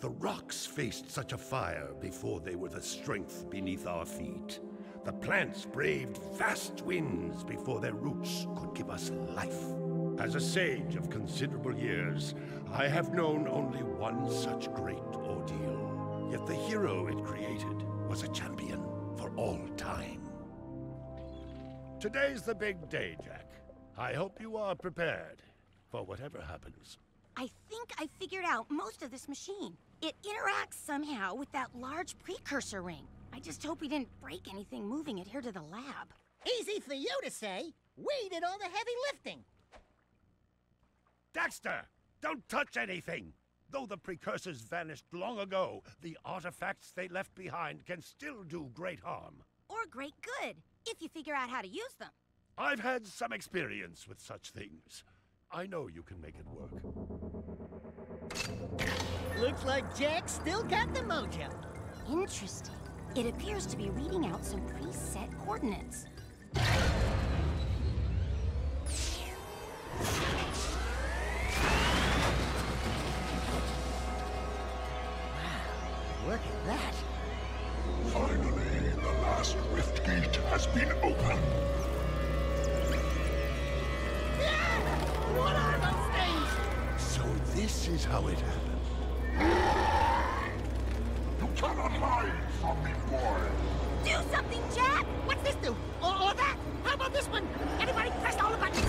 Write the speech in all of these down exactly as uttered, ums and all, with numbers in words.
The rocks faced such a fire before they were the strength beneath our feet. The plants braved vast winds before their roots could give us life. As a sage of considerable years, I have known only one such great ordeal. Yet the hero it created was a champion for all time. Today's the big day, Jak. I hope you are prepared for whatever happens. I think I figured out most of this machine. It interacts somehow with that large precursor ring. I just hope we didn't break anything moving it here to the lab. Easy for you to say. We did all the heavy lifting. Daxter, don't touch anything. Though the precursors vanished long ago, the artifacts they left behind can still do great harm. Or great good, if you figure out how to use them. I've had some experience with such things. I know you can make it work. Looks like Jak still got the mojo. Interesting. It appears to be reading out some preset coordinates. Wow, look at that. Finally, the last rift gate has been opened. What are those things? So this is how it happened. You cannot hide from me, boy. Do something, Jak! What's this do? Or, or that? How about this one? Anybody press all the buttons?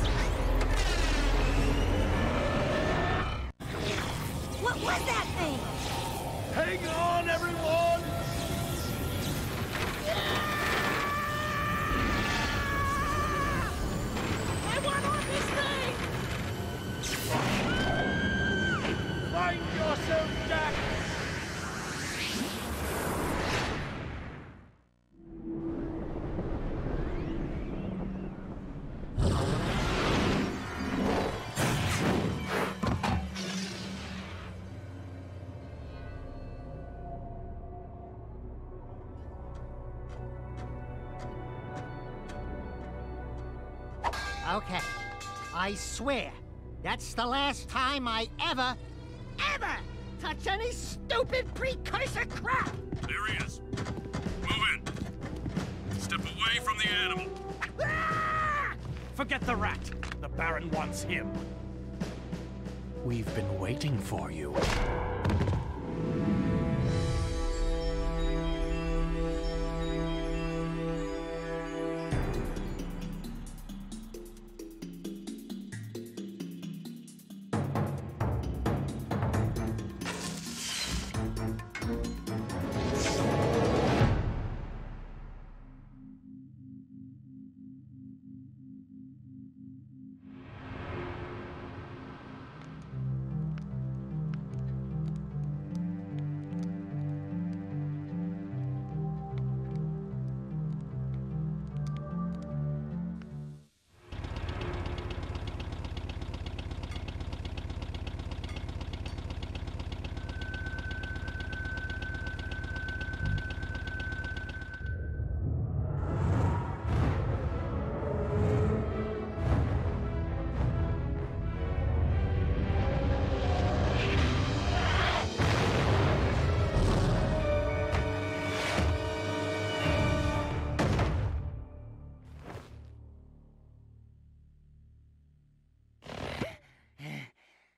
What was that thing? Hang on, everyone! Yeah! I want on this thing! Find yourself, Jak! Okay, I swear. That's the last time I ever, ever touch any stupid precursor crap! There he is. Move in. Step away from the animal. Ah! Forget the rat. The Baron wants him. We've been waiting for you.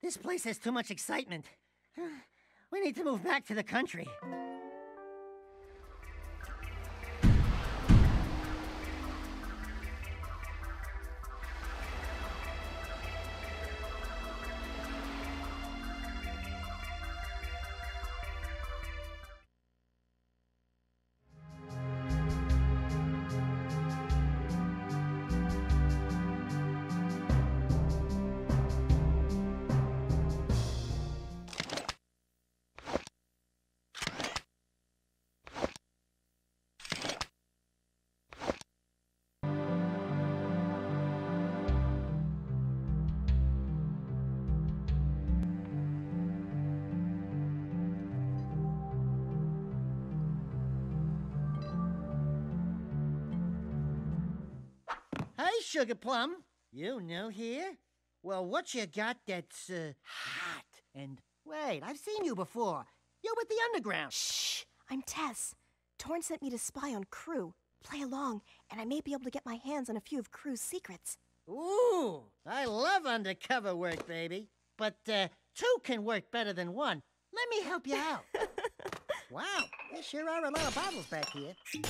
This place has too much excitement. We need to move back to the country. Sugar Plum, you new here? Well, what you got that's, uh, hot? And wait, I've seen you before. with the underground. Shh, I'm Tess. Torn sent me to spy on Krew. Play along, and I may be able to get my hands on a few of Krew's secrets. Ooh, I love undercover work, baby. But uh, two can work better than one. Let me help you out. Wow, there sure are a lot of bottles back here. Woo!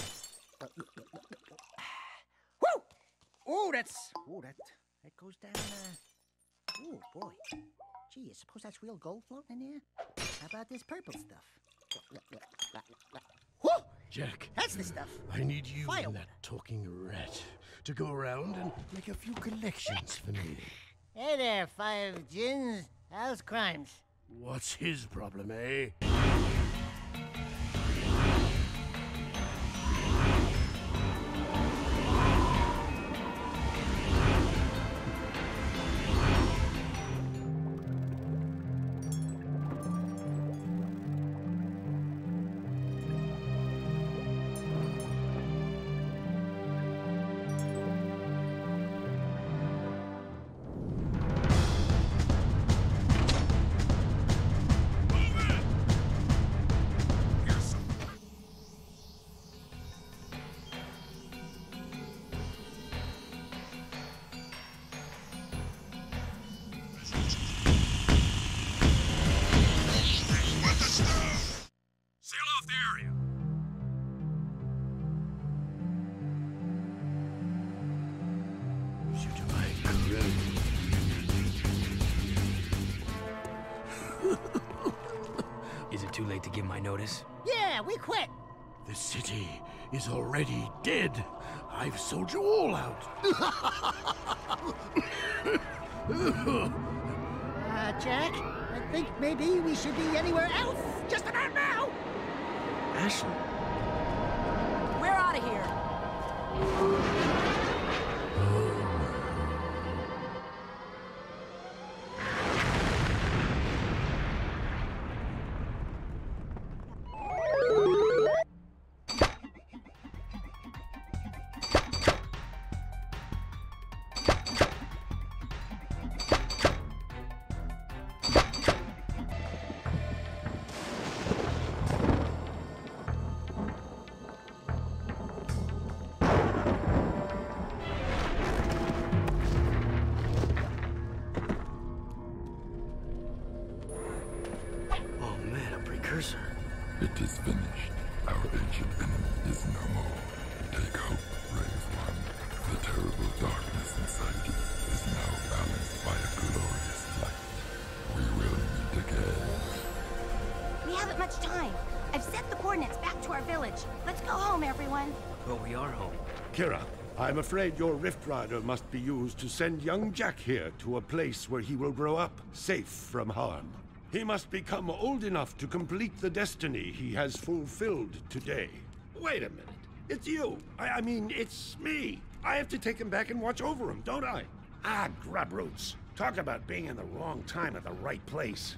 Oh, that's... Oh, that, that goes down... Uh... Oh, boy. Gee, I suppose that's real gold floating in there? How about this purple stuff? Woo! Jack, that's the stuff. I need you Firewater. and that talking rat to go around and make a few collections for me. Hey there, Five Gins. How's Crimes? What's his problem, eh? Is it too late to give my notice? Yeah, we quit! The city is already dead. I've sold you all out. uh, Jack, I think maybe we should be anywhere else just about now! Ashley? We're out of here. It is finished. Our ancient enemy is no more. Take hope, brave one. The terrible darkness inside you is now balanced by a glorious light. We will meet again. We haven't much time. I've set the coordinates back to our village. Let's go home, everyone. But we are home. Keira, I'm afraid your Rift Rider must be used to send young Jack here to a place where he will grow up, safe from harm. He must become old enough to complete the destiny he has fulfilled today. Wait a minute. It's you. I, I mean, it's me. I have to take him back and watch over him, don't I? Ah, grubroots. Talk about being in the wrong time at the right place.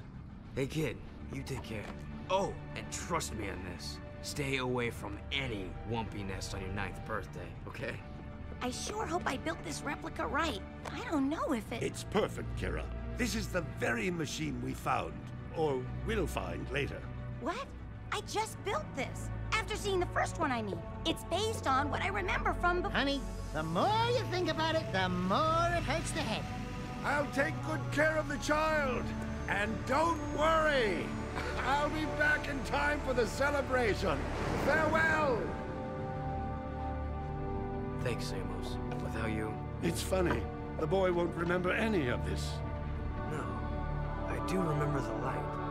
Hey, kid. You take care. Oh, and trust me on this. Stay away from any wumpiness on your ninth birthday, okay? I sure hope I built this replica right. I don't know if it... It's perfect, Keira. This is the very machine we found, or will find later. What? I just built this, after seeing the first one I mean. It's based on what I remember from before. Honey, the more you think about it, the more it hurts the head. I'll take good care of the child, and don't worry. I'll be back in time for the celebration. Farewell! Thanks, Samos. Without you... It's funny. The boy won't remember any of this. No, I do remember the light.